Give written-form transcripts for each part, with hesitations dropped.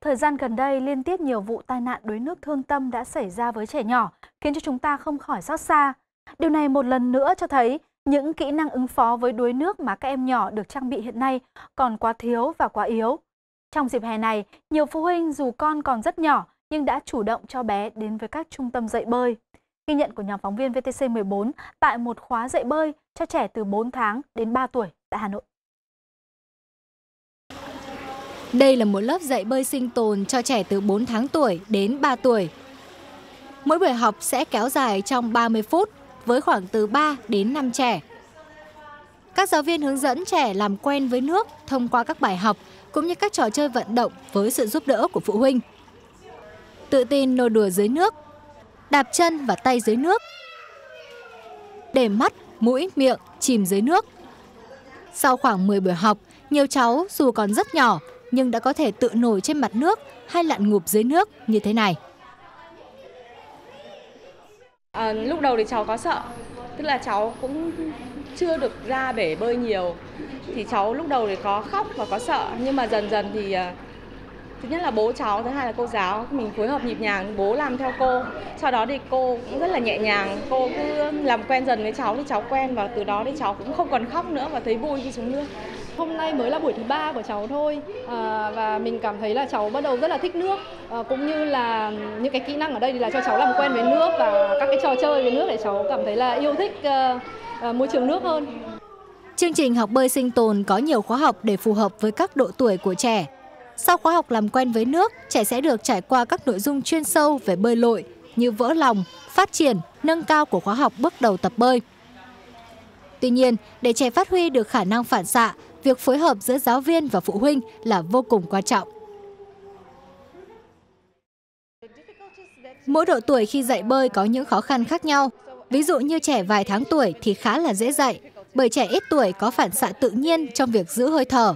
Thời gian gần đây, liên tiếp nhiều vụ tai nạn đuối nước thương tâm đã xảy ra với trẻ nhỏ, khiến cho chúng ta không khỏi xót xa. Điều này một lần nữa cho thấy những kỹ năng ứng phó với đuối nước mà các em nhỏ được trang bị hiện nay còn quá thiếu và quá yếu. Trong dịp hè này, nhiều phụ huynh dù con còn rất nhỏ nhưng đã chủ động cho bé đến với các trung tâm dạy bơi. Ghi nhận của nhóm phóng viên VTC14 tại một khóa dạy bơi cho trẻ từ 4 tháng đến 3 tuổi tại Hà Nội. Đây là một lớp dạy bơi sinh tồn cho trẻ từ 4 tháng tuổi đến 3 tuổi. Mỗi buổi học sẽ kéo dài trong 30 phút với khoảng từ 3 đến 5 trẻ. Các giáo viên hướng dẫn trẻ làm quen với nước thông qua các bài học cũng như các trò chơi vận động với sự giúp đỡ của phụ huynh. Tự tin nô đùa dưới nước, đạp chân và tay dưới nước, để mắt, mũi, miệng chìm dưới nước. Sau khoảng 10 buổi học, nhiều cháu dù còn rất nhỏ nhưng đã có thể tự nổi trên mặt nước hay lặn ngụp dưới nước như thế này. Lúc đầu thì cháu có sợ, tức là cháu cũng chưa được ra bể bơi nhiều. Thì cháu lúc đầu thì có khóc và có sợ, nhưng mà dần dần thì thứ nhất là bố cháu, thứ hai là cô giáo, mình phối hợp nhịp nhàng, bố làm theo cô. Sau đó thì cô cũng rất là nhẹ nhàng, cô cứ làm quen dần với cháu thì cháu quen, và từ đó thì cháu cũng không còn khóc nữa và thấy vui khi xuống nước. Hôm nay mới là buổi thứ 3 của cháu thôi, và mình cảm thấy là cháu bắt đầu rất là thích nước, cũng như là những cái kỹ năng ở đây thì là cho cháu làm quen với nước và các cái trò chơi với nước để cháu cảm thấy là yêu thích môi trường nước hơn. Chương trình học bơi sinh tồn có nhiều khóa học để phù hợp với các độ tuổi của trẻ. Sau khóa học làm quen với nước, trẻ sẽ được trải qua các nội dung chuyên sâu về bơi lội như vỡ lòng, phát triển, nâng cao của khóa học bước đầu tập bơi. Tuy nhiên, để trẻ phát huy được khả năng phản xạ, việc phối hợp giữa giáo viên và phụ huynh là vô cùng quan trọng. Mỗi độ tuổi khi dạy bơi có những khó khăn khác nhau. Ví dụ như trẻ vài tháng tuổi thì khá là dễ dạy, bởi trẻ ít tuổi có phản xạ tự nhiên trong việc giữ hơi thở.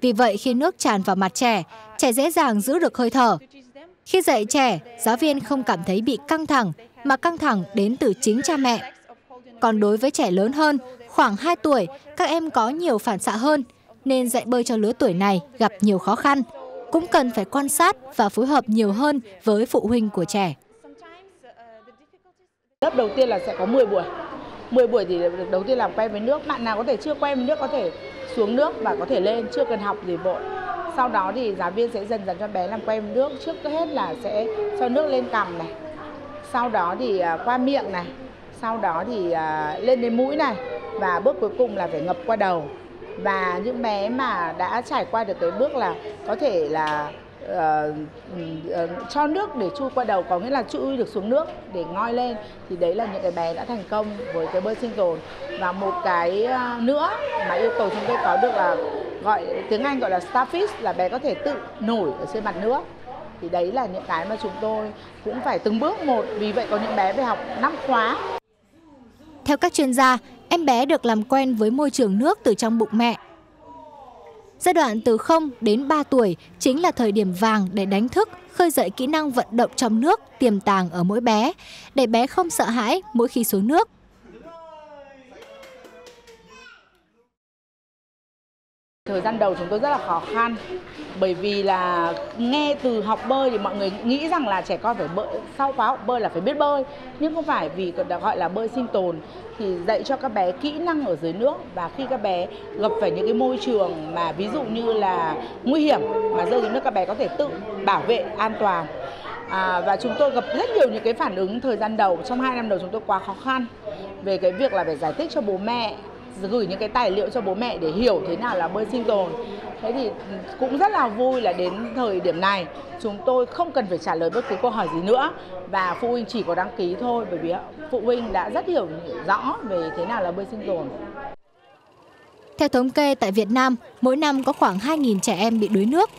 Vì vậy khi nước tràn vào mặt trẻ, trẻ dễ dàng giữ được hơi thở. Khi dạy trẻ, giáo viên không cảm thấy bị căng thẳng, mà căng thẳng đến từ chính cha mẹ. Còn đối với trẻ lớn hơn, khoảng 2 tuổi, các em có nhiều phản xạ hơn, nên dạy bơi cho lứa tuổi này gặp nhiều khó khăn. Cũng cần phải quan sát và phối hợp nhiều hơn với phụ huynh của trẻ. Lớp đầu tiên là sẽ có 10 buổi. 10 buổi thì đầu tiên làm quen với nước. Bạn nào có thể chưa quen với nước có thể xuống nước và có thể lên, chưa cần học gì vội. Sau đó thì giáo viên sẽ dần dần cho bé làm quen với nước. Trước hết là sẽ cho nước lên cằm này, sau đó thì qua miệng này, sau đó thì lên đến mũi này, và bước cuối cùng là phải ngập qua đầu. Và những bé mà đã trải qua được cái bước là có thể là cho nước để chui qua đầu, có nghĩa là chui được xuống nước để ngoi lên, thì đấy là những cái bé đã thành công với cái bơi sinh tồn. Và một cái nữa mà yêu cầu chúng tôi có được là tiếng Anh gọi là starfish, là bé có thể tự nổi ở trên mặt nước. Thì đấy là những cái mà chúng tôi cũng phải từng bước một, vì vậy có những bé phải học 5 khóa. Theo các chuyên gia, em bé được làm quen với môi trường nước từ trong bụng mẹ. Giai đoạn từ 0 đến 3 tuổi chính là thời điểm vàng để đánh thức, khơi dậy kỹ năng vận động trong nước tiềm tàng ở mỗi bé, để bé không sợ hãi mỗi khi xuống nước. Thời gian đầu chúng tôi rất là khó khăn, bởi vì là nghe từ học bơi thì mọi người nghĩ rằng là trẻ con phải bơi, sau khóa học bơi là phải biết bơi, nhưng không phải, vì gọi là bơi sinh tồn thì dạy cho các bé kỹ năng ở dưới nước, và khi các bé gặp phải những cái môi trường mà ví dụ như là nguy hiểm mà rơi xuống nước, các bé có thể tự bảo vệ an toàn. Và chúng tôi gặp rất nhiều những cái phản ứng thời gian đầu, trong 2 năm đầu chúng tôi quá khó khăn về cái việc là phải giải thích cho bố mẹ, gửi những cái tài liệu cho bố mẹ để hiểu thế nào là bơi sinh tồn. Thế thì cũng rất là vui là đến thời điểm này chúng tôi không cần phải trả lời bất cứ câu hỏi gì nữa, và phụ huynh chỉ có đăng ký thôi, bởi vì phụ huynh đã rất hiểu rõ về thế nào là bơi sinh tồn. Theo thống kê, tại Việt Nam mỗi năm có khoảng 2.000 trẻ em bị đuối nước.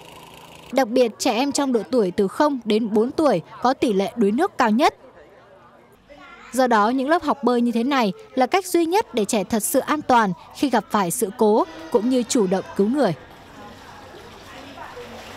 Đặc biệt trẻ em trong độ tuổi từ 0 đến 4 tuổi có tỷ lệ đuối nước cao nhất. Do đó, những lớp học bơi như thế này là cách duy nhất để trẻ thật sự an toàn khi gặp phải sự cố cũng như chủ động cứu người.